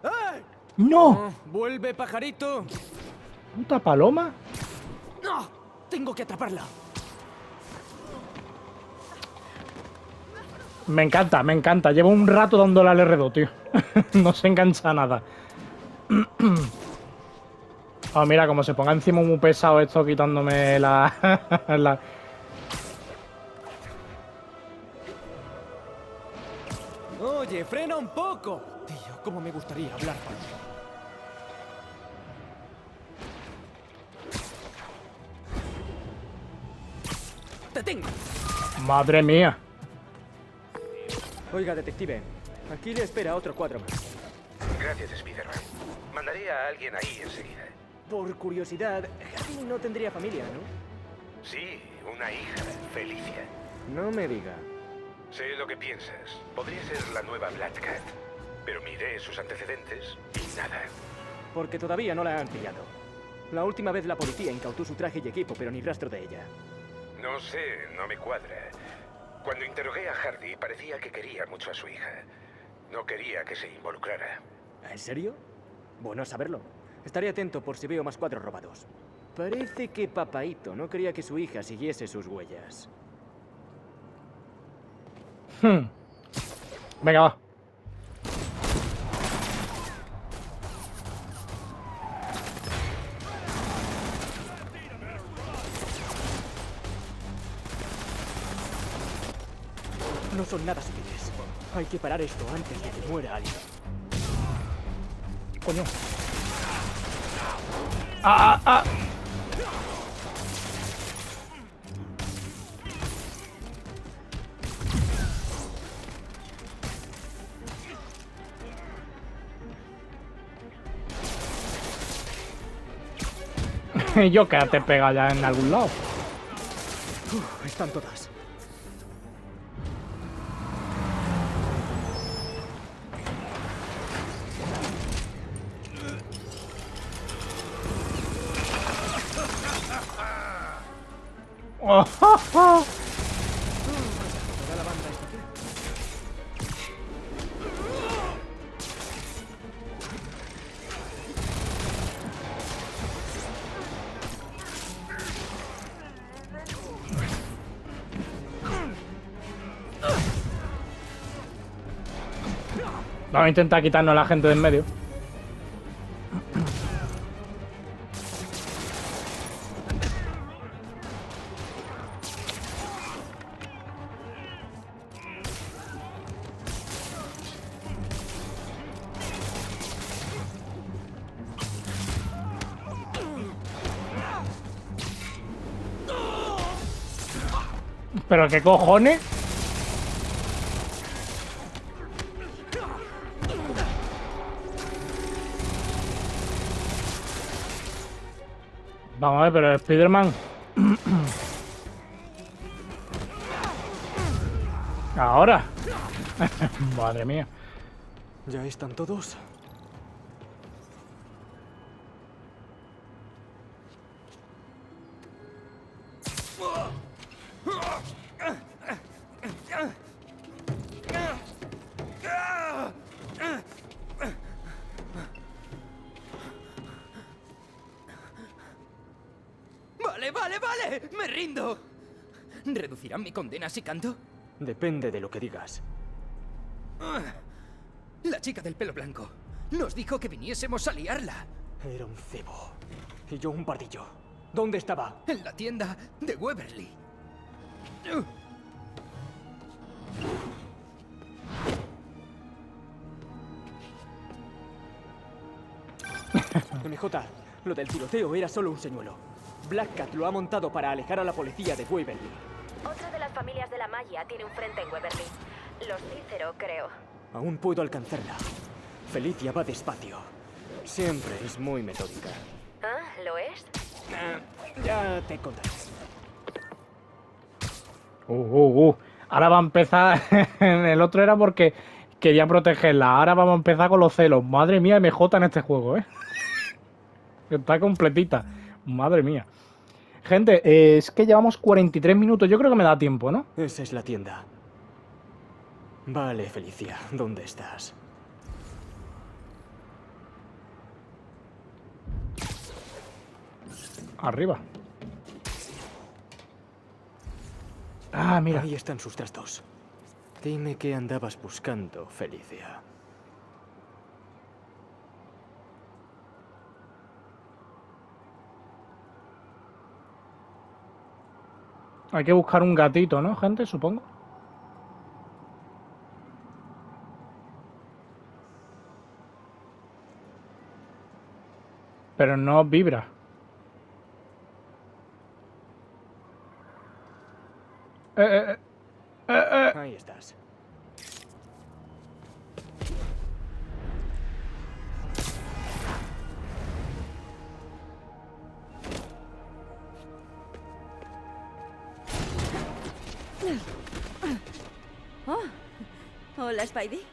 ¡Eh! ¡No! ¡Vuelve, pajarito! ¿Puta paloma? ¡No! ¡Tengo que atraparla! Me encanta, me encanta. Llevo un rato dándole al R2, tío. No se engancha nada. Oh, mira, como se ponga encima muy pesado esto quitándome la... Oye, frena un poco. Tío, cómo me gustaría hablar con él. ¡Te tengo! ¡Madre mía! Oiga, detective, aquí le espera otro cuadro más. Gracias, Spiderman. Mandaré a alguien ahí enseguida. Por curiosidad, Hardy no tendría familia, ¿no? Sí, una hija, Felicia. No me diga. Sé lo que piensas. Podría ser la nueva Black Cat, pero miré sus antecedentes y nada. Porque todavía no la han pillado. La última vez la policía incautó su traje y equipo, pero ni rastro de ella. No sé, no me cuadra. Cuando interrogué a Hardy, parecía que quería mucho a su hija. No quería que se involucrara. ¿En serio? Bueno, saberlo. Estaré atento por si veo más cuadros robados. Parece que papaito no quería que su hija siguiese sus huellas. Venga, va. son nada sutiles. Hay que parar esto antes de que muera alguien. Coño. ¡Ah, ah, ah! Yo que te pega ya en algún lado. Están todas. Vamos a intentar quitarnos a la gente de en medio. ¿Pero qué cojones? Vamos a ver, pero Spiderman... Ahora. Madre mía. ¿Ya están todos? ¿Mi condena si canto? Depende de lo que digas. La chica del pelo blanco nos dijo que viniésemos a liarla. Era un cebo. Y yo un pardillo. ¿Dónde estaba? En la tienda de Waverly. MJ, lo del tiroteo era solo un señuelo. Black Cat lo ha montado para alejar a la policía de Waverly. Otra de las familias de la Maya tiene un frente en Waverly. Los Cícero, creo. Aún puedo alcanzarla. Felicia va despacio. Siempre es muy metódica. ¿Ah, lo es? Ya te contaré. Ahora va a empezar... El otro era porque quería protegerla. Ahora vamos a empezar con los celos. Madre mía, MJ en este juego, ¿eh? Está completita. Madre mía. Gente, es que llevamos 43 minutos. Yo creo que me da tiempo, ¿no? Esa es la tienda. Vale, Felicia, ¿dónde estás? Arriba. Ah, mira. Ahí están sus trastos. Dime qué andabas buscando, Felicia. Hay que buscar un gatito, ¿no, gente? Supongo. Pero no vibra. Ahí estás. Hola, Spidey.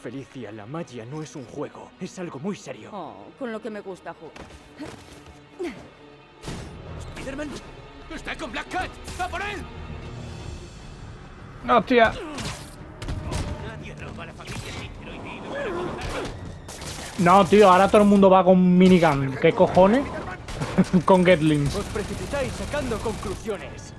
Felicia, la magia no es un juego. Es algo muy serio. Oh, con lo que me gusta jugar. Spiderman, está con Black Cat. ¡Va por él! ¡No, tía! Nadie roba a la familia Cícero y Dino para contarlo. No, tío, ahora todo el mundo va con minigun. ¿Qué cojones? Con Gatlings. Os precipitáis sacando conclusiones.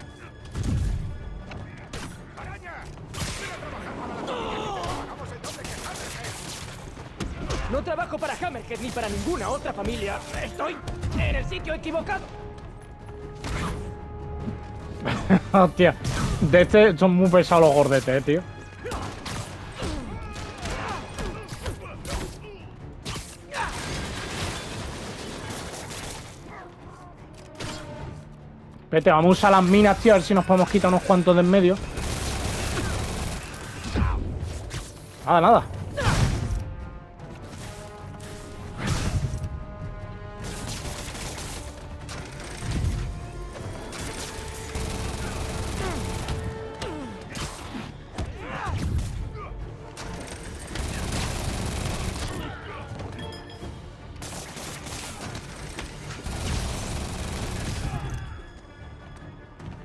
No trabajo para Hammerhead ni para ninguna otra familia. Estoy en el sitio equivocado. Hostia, de este son muy pesados los gordetes, tío. Vete, vamos a usar las minas, tío, a ver si nos podemos quitar unos cuantos de en medio. Nada, nada.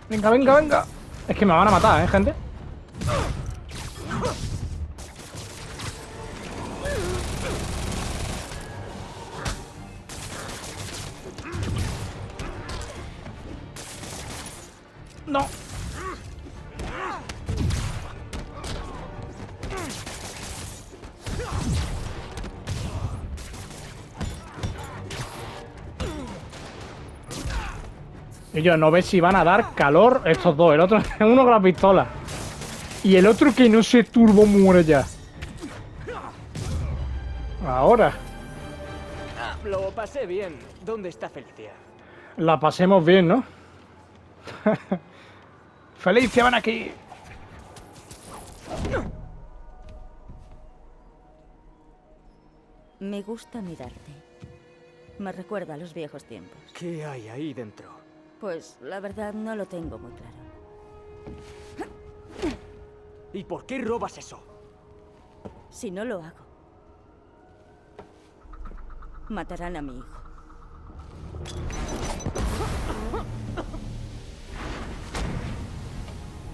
Venga, venga, venga. Es que me van a matar, ¿eh, gente? No. Ellos no ves si van a dar calor estos dos. El otro es uno con la pistola. Y el otro que no se turbo muere ya. Ahora. Lo pasé bien. ¿Dónde está Felicia? La pasemos bien, ¿no? Felicia, van aquí. Me gusta mirarte. Me recuerda a los viejos tiempos. ¿Qué hay ahí dentro? Pues, la verdad, no lo tengo muy claro. ¿Y por qué robas eso? Si no lo hago, matarán a mi hijo.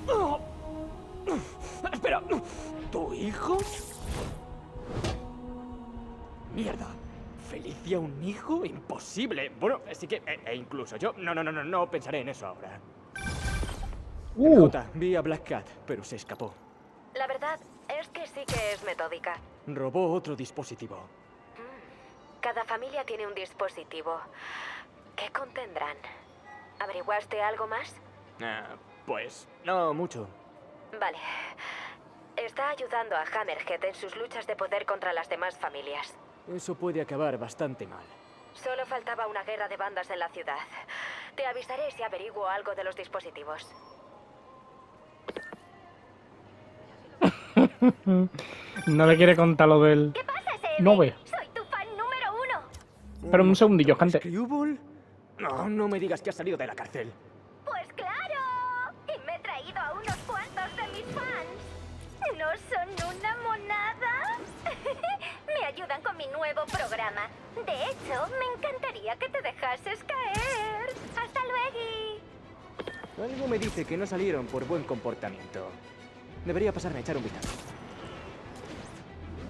Oh. Espera, ¿tu hijo? Mierda. ¿Felicia un hijo? Imposible. Bueno, así que... incluso yo... No pensaré en eso ahora. Jota, vi a Black Cat, pero se escapó. La verdad es que sí que es metódica. Robó otro dispositivo. Cada familia tiene un dispositivo. ¿Qué contendrán? ¿Averiguaste algo más? Pues no mucho. Vale. Está ayudando a Hammerhead en sus luchas de poder contra las demás familias. Eso puede acabar bastante mal. Solo faltaba una guerra de bandas en la ciudad. Te avisaré si averiguo algo de los dispositivos. No le quiere contar lo del... ¿Qué pasa, Seb? No ve. Soy tu fan número uno. Pero un segundillo, gente. ¿Screwball? No, no me digas que has salido de la cárcel. Pues claro. Y me he traído a unos cuantos de mis fans. No son una monada. Me ayudan con mi nuevo programa. De hecho, me encantaría que te dejases caer. ¡Hasta luego! Algo me dice que no salieron por buen comportamiento. Debería pasarme a echar un vistazo.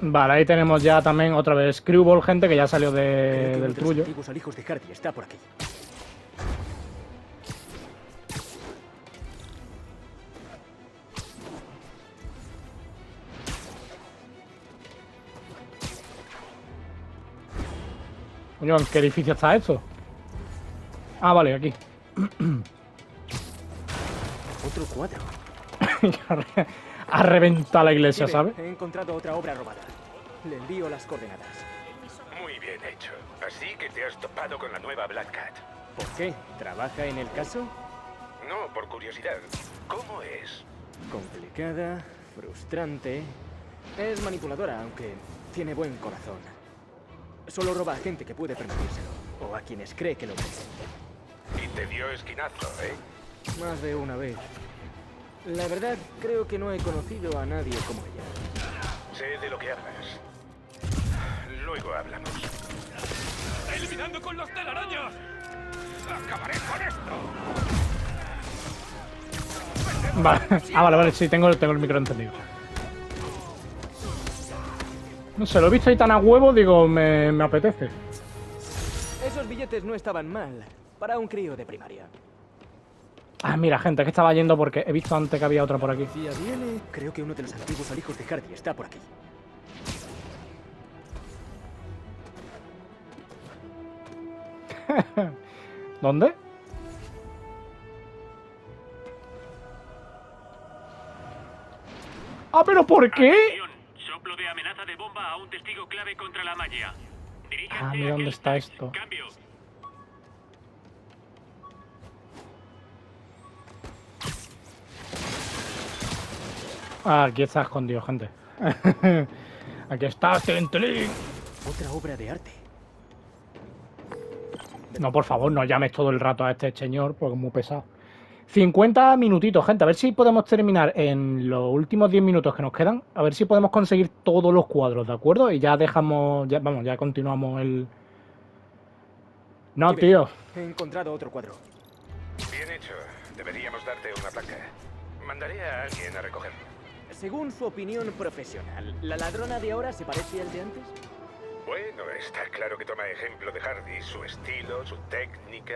Vale, ahí tenemos ya también otra vez Screwball, gente, que ya salió del trullo. Los antiguos de Hardy está por aquí. Coño, ¿en qué edificio está esto? Ah, vale, aquí. Otro cuadro. Ha reventado la iglesia, ¿sabes? He encontrado otra obra robada. Le envío las coordenadas. Muy bien hecho. Así que te has topado con la nueva Black Cat. ¿Por qué? ¿Trabaja en el caso? No, por curiosidad. ¿Cómo es? Complicada, frustrante. Es manipuladora, aunque tiene buen corazón. Solo roba a gente que puede permitírselo, o a quienes cree que lo merece. Y te dio esquinazo, ¿eh? Más de una vez. La verdad, creo que no he conocido a nadie como ella. Sé de lo que hablas. Luego hablamos. ¡Eliminando con los telarañas! ¡Acabaré con esto! Vale. Ah, vale, vale, sí, tengo el micro encendido. No sé, lo he visto ahí tan a huevo, digo, me apetece. Esos billetes no estaban mal para un crío de primaria. Ah, mira, gente, que estaba yendo porque he visto antes que había otra por aquí. Creo que uno de los antiguos alijos de Hardy está por aquí. ¿Dónde? Ah, pero ¿por qué? De amenaza de bomba a un testigo clave contra la Maya. Ah, mira dónde está esto. Cambio. Ah, aquí está escondido, gente. Aquí está, Tentelín. Otra obra de arte. No, por favor, no llames todo el rato a este señor, porque es muy pesado. 50 minutitos, gente. A ver si podemos terminar en los últimos 10 minutos que nos quedan. A ver si podemos conseguir todos los cuadros, ¿de acuerdo? Y ya dejamos... Ya, vamos, ya continuamos el... No, tío. He encontrado otro cuadro. Bien hecho. Deberíamos darte una placa. Mandaré a alguien a recogerlo. Según su opinión profesional, ¿la ladrona de ahora se parece al de antes? Bueno, está claro que toma ejemplo de Hardy, su estilo, su técnica...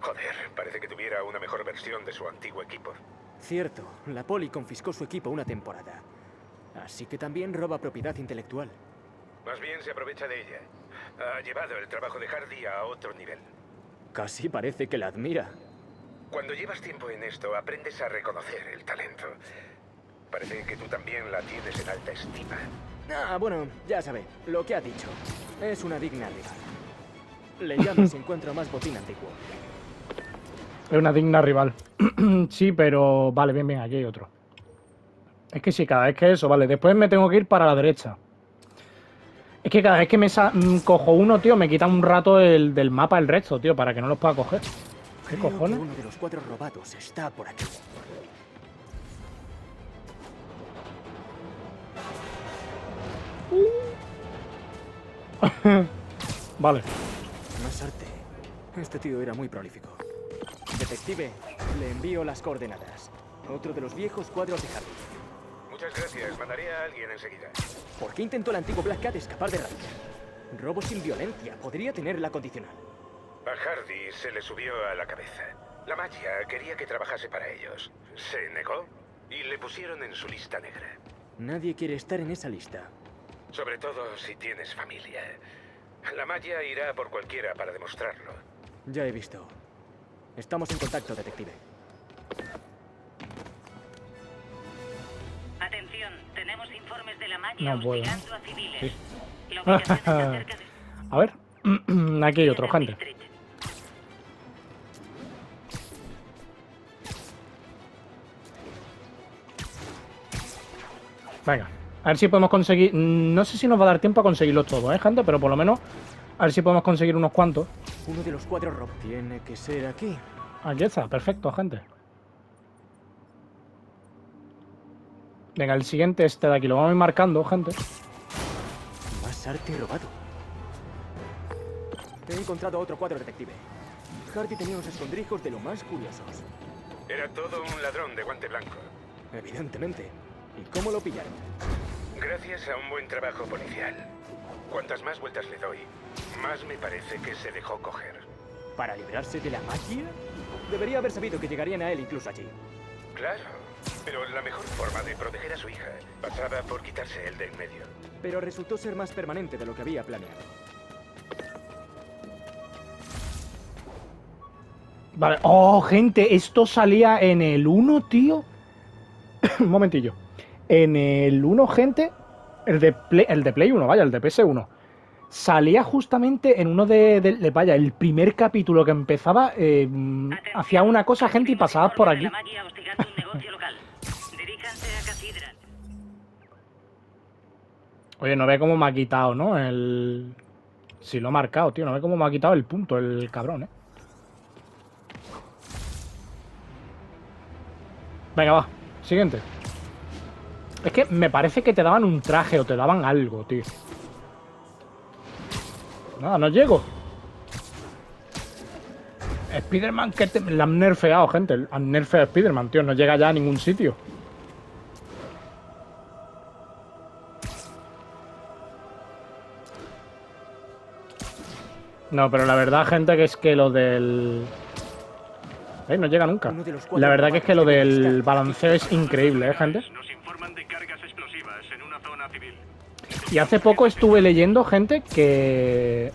Joder, parece que tuviera una mejor versión de su antiguo equipo. Cierto, la poli confiscó su equipo una temporada. Así que también roba propiedad intelectual. Más bien se aprovecha de ella. Ha llevado el trabajo de Hardy a otro nivel. Casi parece que la admira. Cuando llevas tiempo en esto, aprendes a reconocer el talento. Parece que tú también la tienes en alta estima. Ah, bueno, ya sabe, lo que ha dicho. Es una digna rival. Le llamo si encuentro más botín antiguo. Es una digna rival. Sí, pero... Vale, bien, bien, aquí hay otro. Es que sí, cada vez que eso, vale. Después me tengo que ir para la derecha. Es que cada vez que me cojo uno, tío, me quita un rato del mapa el resto, tío, para que no los pueda coger. ¿Qué cojones? Uno de los cuadros robados está por aquí. Vale. Más arte. Este tío era muy prolífico. Detective, le envío las coordenadas. Otro de los viejos cuadros de Hardy. Muchas gracias, mandaré a alguien enseguida. ¿Por qué intentó el antiguo Black Cat escapar de Ratchet? Robo sin violencia, podría tener la condicional. A Hardy se le subió a la cabeza. La magia quería que trabajase para ellos. Se negó y le pusieron en su lista negra. Nadie quiere estar en esa lista. Sobre todo si tienes familia. La Maya irá por cualquiera para demostrarlo. Ya he visto. Estamos en contacto, detective. Atención, tenemos informes de la Maya obligando a civiles. Sí. La ubicación está cerca de... A ver, aquí hay otro, gente. Venga. A ver si podemos conseguir... No sé si nos va a dar tiempo a conseguirlos todos, gente, pero por lo menos... A ver si podemos conseguir unos cuantos. Uno de los cuatro Rob tiene que ser aquí. Aquí está, perfecto, gente. Venga, el siguiente, este de aquí. Lo vamos a ir marcando, gente. Más arte robado. He encontrado otro cuadro, detective. Hardy tenía unos escondrijos de lo más curiosos. Era todo un ladrón de guante blanco. Evidentemente. ¿Y cómo lo pillaron? Gracias a un buen trabajo policial. Cuantas más vueltas le doy, más me parece que se dejó coger. ¿Para librarse de la magia? Debería haber sabido que llegarían a él incluso allí. Claro, pero la mejor forma de proteger a su hija pasaba por quitarse él de en medio. Pero resultó ser más permanente de lo que había planeado. Vale. Oh, gente, esto salía en el 1, tío. Un momentillo. En el 1, gente, el de Play 1, vaya, el de PS1, salía justamente en uno de vaya, el primer capítulo que empezaba, hacía una cosa, gente, y pasabas por aquí. Oye, no ve cómo me ha quitado, ¿no? El... Sí, lo he marcado, tío, no ve cómo me ha quitado el punto, el cabrón, ¿eh? Venga, va, siguiente. Es que me parece que te daban un traje o te daban algo, tío. Nada, no llego. Spiderman, que la han nerfeado, gente. Han nerfeado a Spiderman, tío. No llega ya a ningún sitio. No, pero la verdad, gente, que es que lo del... No llega nunca. La verdad que es que lo del balanceo es increíble, gente. Y hace poco estuve leyendo, gente, que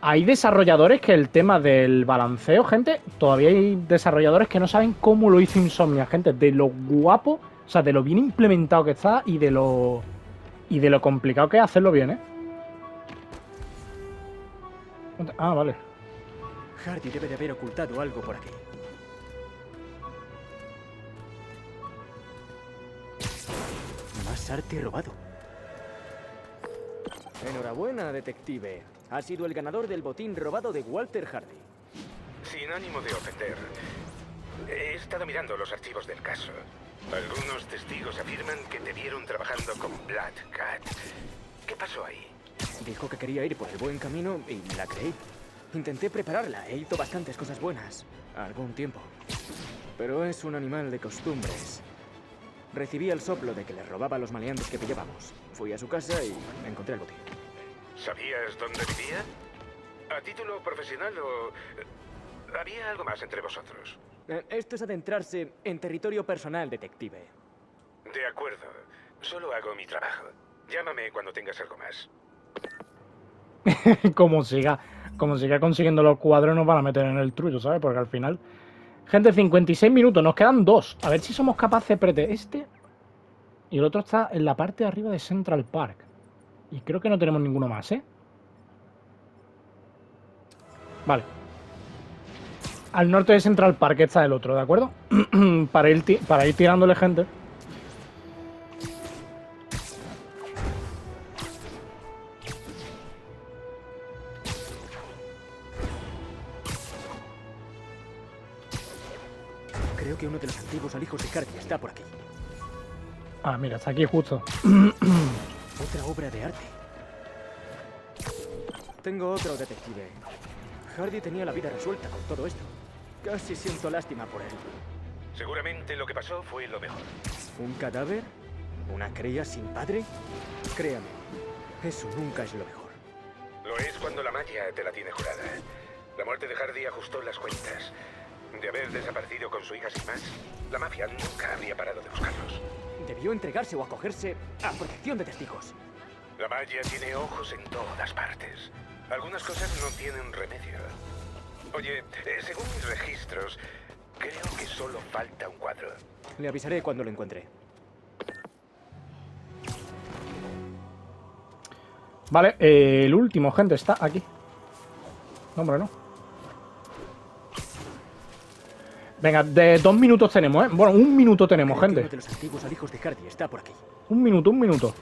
hay desarrolladores que el tema del balanceo, gente, todavía hay desarrolladores que no saben cómo lo hizo Insomnia, gente, de lo guapo, o sea, de lo bien implementado que está y de lo complicado que es hacerlo bien, ¿eh? Ah, vale. Hardy debe de haber ocultado algo por aquí. arte robado. Enhorabuena, detective. Ha sido el ganador del botín robado de Walter Hardy. Sin ánimo de ofender, he estado mirando los archivos del caso. Algunos testigos afirman que te vieron trabajando con Black Cat. ¿Qué pasó ahí? Dijo que quería ir por el buen camino y la creí. Intenté prepararla, he hecho bastantes cosas buenas. Algún tiempo. Pero es un animal de costumbres. Recibí el soplo de que le robaba a los maleantes que pillábamos. Fui a su casa y encontré el botín. ¿Sabías dónde vivía? ¿A título profesional o...? ¿Había algo más entre vosotros? Esto es adentrarse en territorio personal, detective. De acuerdo. Solo hago mi trabajo. Llámame cuando tengas algo más. Como siga consiguiendo los cuadros, nos van a meter en el trullo, ¿sabes? Porque al final... Gente, 56 minutos. Nos quedan 2. A ver si somos capaces de prete este. Y el otro está en la parte de arriba de Central Park. Y creo que no tenemos ninguno más, ¿eh? Vale. Al norte de Central Park está el otro, ¿de acuerdo? para ir tirándole gente. Creo que uno de los antiguos alijos de Hardy está por aquí. Ah, mira, está aquí justo. Otra obra de arte. Tengo otro, detective. Hardy tenía la vida resuelta con todo esto. Casi siento lástima por él. Seguramente lo que pasó fue lo mejor. ¿Un cadáver? ¿Una cría sin padre? Créame, eso nunca es lo mejor. Lo es cuando la Maya te la tiene jurada. La muerte de Hardy ajustó las cuentas. De haber desaparecido con su hija sin más, la mafia nunca habría parado de buscarlos. Debió entregarse o acogerse a protección de testigos. La Maya tiene ojos en todas partes. Algunas cosas no tienen remedio. Oye, según mis registros, creo que solo falta un cuadro. Le avisaré cuando lo encuentre. Vale, el último, gente, está aquí. No, hombre, no. Venga, de 2 minutos tenemos, ¿eh? Bueno, 1 minuto tenemos, gente. Uno de los antiguos alijos de Hardy está por aquí. 1 minuto.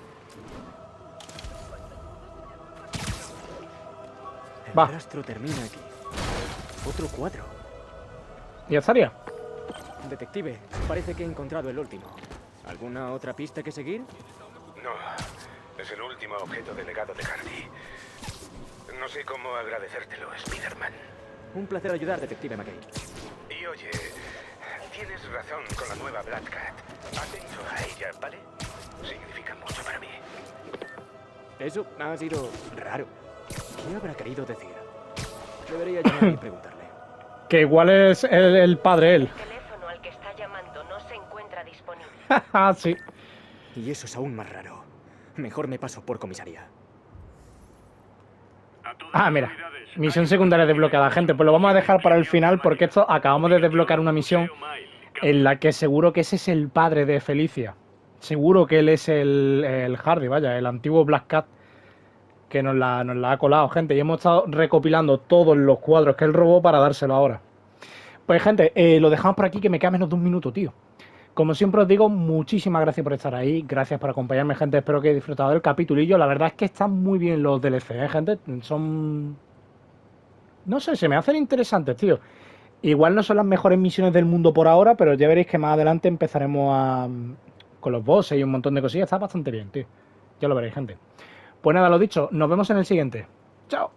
Va. El rastro termina aquí. Otro cuadro. ¿Ya estaría? Detective, parece que he encontrado el último. ¿Alguna otra pista que seguir? No, es el último objeto delegado de Hardy. No sé cómo agradecértelo, Spiderman. Un placer ayudar, detective McGay. Y oye, tienes razón con la nueva Black Cat. Atento a ella, ¿vale? Significa mucho para mí. Eso ha sido raro. ¿Qué habrá querido decir? Debería llamar y preguntarle. Que igual es el padre él. El teléfono al que está llamando no se encuentra disponible. Ah, sí. Y eso es aún más raro. Mejor me paso por comisaría. Ah, mira. Misión secundaria desbloqueada, gente. Pues lo vamos a dejar para el final porque esto acabamos de desbloquear una misión en la que seguro que ese es el padre de Felicia. Seguro que él es el Hardy, vaya, el antiguo Black Cat que nos la ha colado, gente. Y hemos estado recopilando todos los cuadros que él robó para dárselo ahora. Pues, gente, lo dejamos por aquí que me queda menos de 1 minuto, tío. Como siempre os digo, muchísimas gracias por estar ahí, gracias por acompañarme, gente. Espero que hayáis disfrutado del capitulillo. La verdad es que están muy bien los DLC, ¿eh, gente? Son... no sé, se me hacen interesantes, tío. Igual no son las mejores misiones del mundo por ahora, pero ya veréis que más adelante empezaremos con los bosses y un montón de cosillas. Está bastante bien, tío. Ya lo veréis, gente. Pues nada, lo dicho, nos vemos en el siguiente. ¡Chao!